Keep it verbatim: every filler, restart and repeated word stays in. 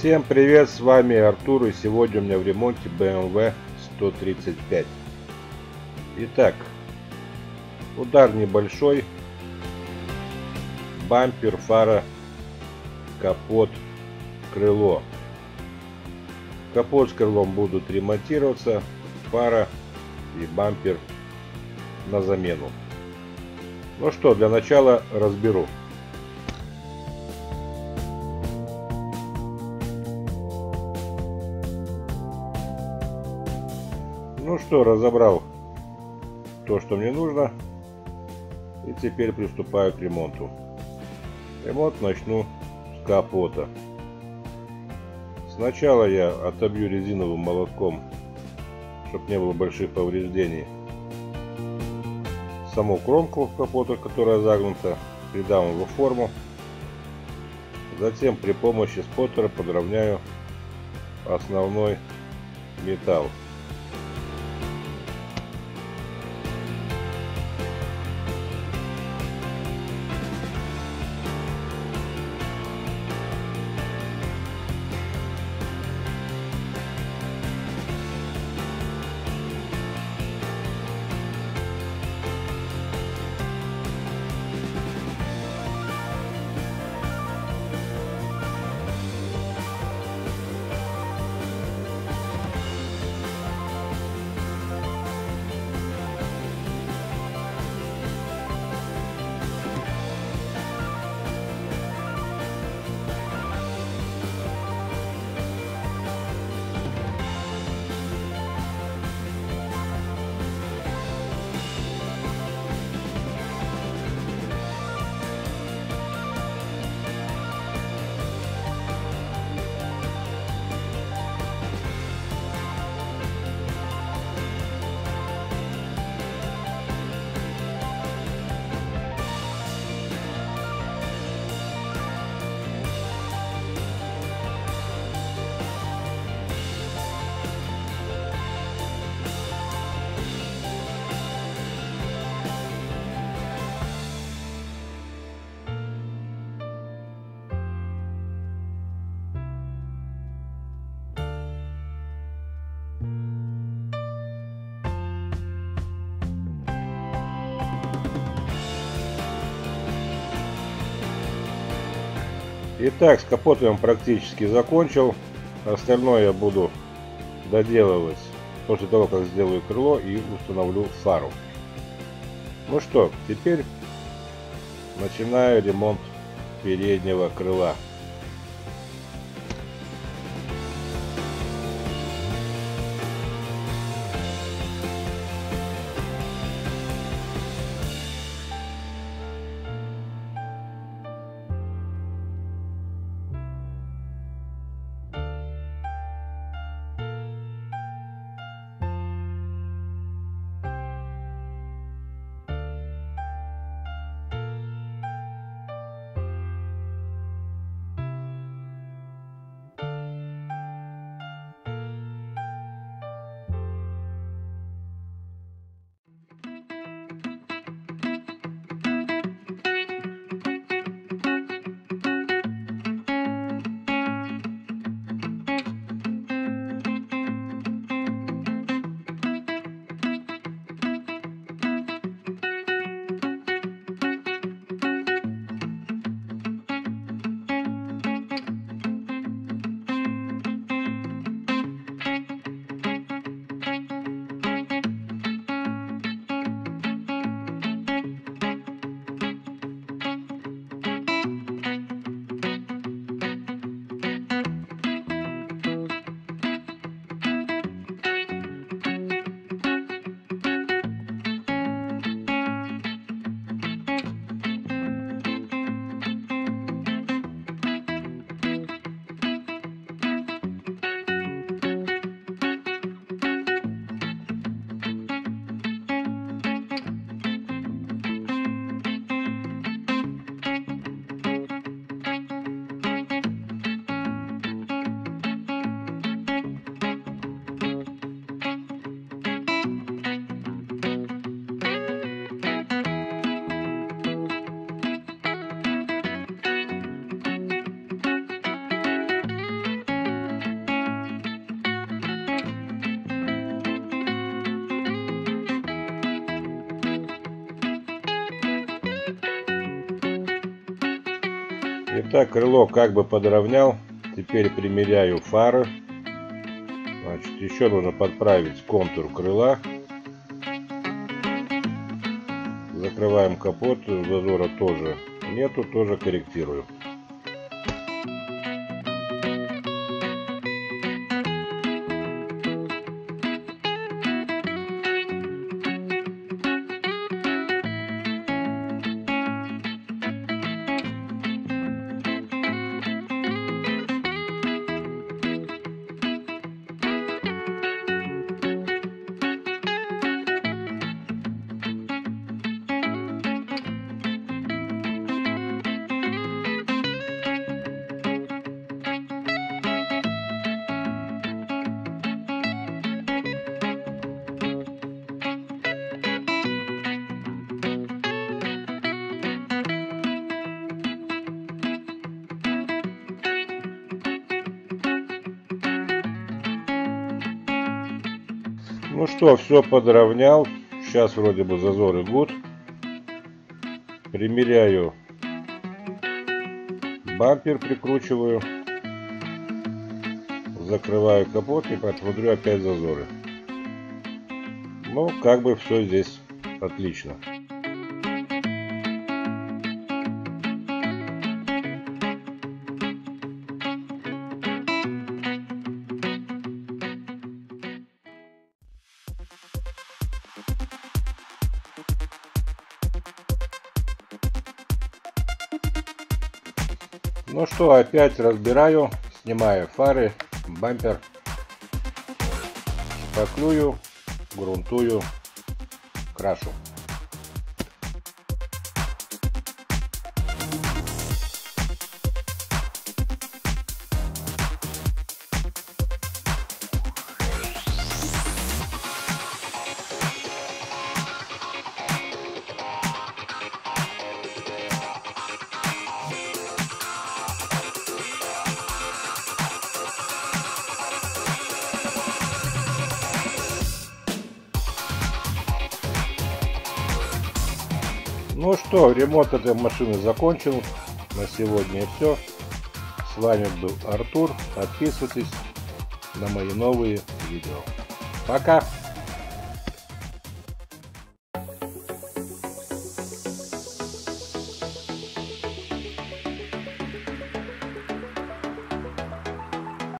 Всем привет, с вами Артур, и сегодня у меня в ремонте бэ эм вэ сто тридцать пять. Итак, удар небольшой, бампер, фара, капот, крыло. Капот с крылом будут ремонтироваться, фара и бампер на замену. Ну что, для начала разберу. Ну что, разобрал то, что мне нужно, и теперь приступаю к ремонту. Ремонт начну с капота. Сначала я отобью резиновым молотком, чтобы не было больших повреждений, саму кромку капота, которая загнута, придам его форму. Затем при помощи споттера подровняю основной металл. Итак, с капотом практически закончил. Остальное я буду доделывать после того, как сделаю крыло и установлю фару. Ну что, теперь начинаю ремонт переднего крыла. Так, крыло как бы подровнял. Теперь примеряю фары. Значит, еще нужно подправить контур крыла. Закрываем капот. Зазора тоже нету, тоже корректирую. Ну что, все подровнял. Сейчас вроде бы зазоры будут. Примеряю бампер, прикручиваю. Закрываю капот и посмотрю опять зазоры. Ну, как бы все здесь отлично. Ну что, опять разбираю, снимаю фары, бампер, шпаклюю, грунтую, крашу. Ну что, ремонт этой машины закончил. На сегодня все. С вами был Артур. Подписывайтесь на мои новые видео. Пока!